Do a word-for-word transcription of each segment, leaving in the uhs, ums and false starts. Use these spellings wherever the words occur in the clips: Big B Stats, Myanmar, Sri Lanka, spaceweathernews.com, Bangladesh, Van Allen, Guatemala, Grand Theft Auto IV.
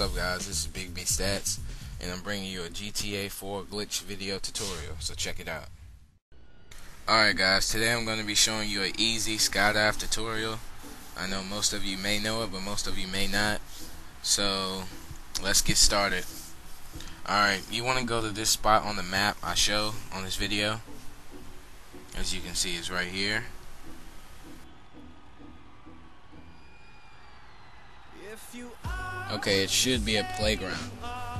What's up, guys? This is Big B Stats, and I'm bringing you a G T A four glitch video tutorial, so check it out. Alright guys, today I'm going to be showing you an easy skydive tutorial. I know most of you may know it, but most of you may not. So, let's get started. Alright, you want to go to this spot on the map I show on this video. As you can see, it's right here. Okay, it should be a playground.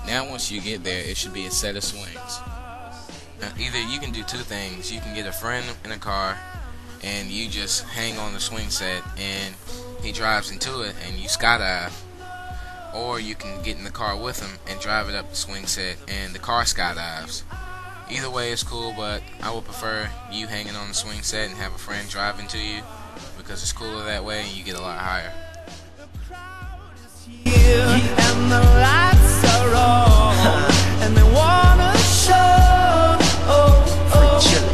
Now once you get there, it should be a set of swings. Now, either you can do two things. You can get a friend in a car, and you just hang on the swing set, and he drives into it, and you skydive. Or you can get in the car with him and drive it up the swing set, and the car skydives. Either way is cool, but I would prefer you hanging on the swing set and have a friend driving to you, because it's cooler that way, and you get a lot higher. And the lights are on, and they wanna show. Oh, oh,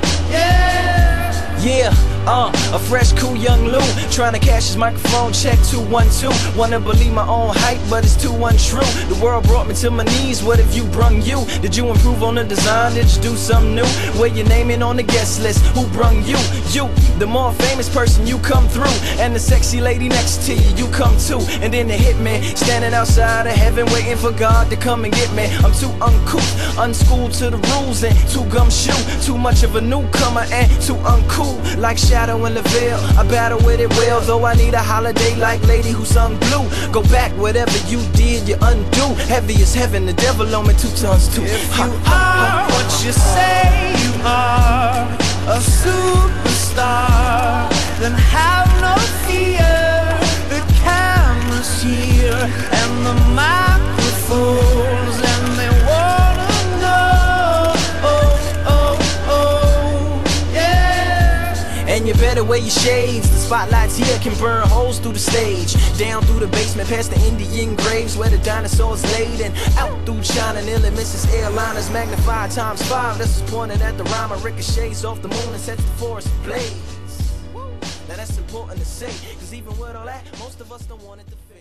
oh, yeah. Yeah, uh, a fresh, cool young Lou trying to cash his microphone check. Two one two. Wanna believe my own hype, but it's too untrue. The world brought me to my knees. What if you brung you? Did you improve on the design? Did you do something new? Where your name in on the guest list? Who brung you? You, the more famous person, you come through, and the sexy lady next to you, you come too. And then the hitman standing outside of heaven, waiting for God to come and get me. I'm too uncouth, unschooled to the rules, and too gumshoe. Too much of a newcomer and too uncool. Like Shadow and LaVille, I battle with it well. Though I need a holiday like lady who sung blue. Go back, whatever you did, you undo. Heavy as heaven, the devil on me, two tons too. If you are what you say you are, a superstar, then have no fear. The camera's here and the microphones, and they wanna know. Oh, oh, oh, yeah. And you better wear your shades. Spotlights here can burn holes through the stage, down through the basement, past the Indian graves where the dinosaurs laid, and out through China, nearly misses airliners, magnified times five. This is pointed at the rhyme, ricochets off the moon and sets the forest ablaze. Now that's important to say, cause even with all that, most of us don't want it to.